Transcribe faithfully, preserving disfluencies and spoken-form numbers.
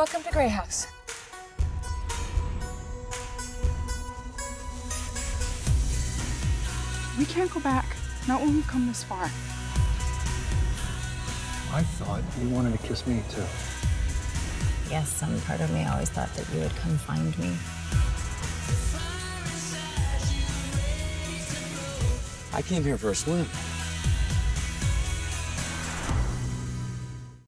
Welcome to Grey House. We can't go back, not when we've come this far. I thought you wanted to kiss me too. Yes, some part of me always thought that you would come find me. I came here for a swim.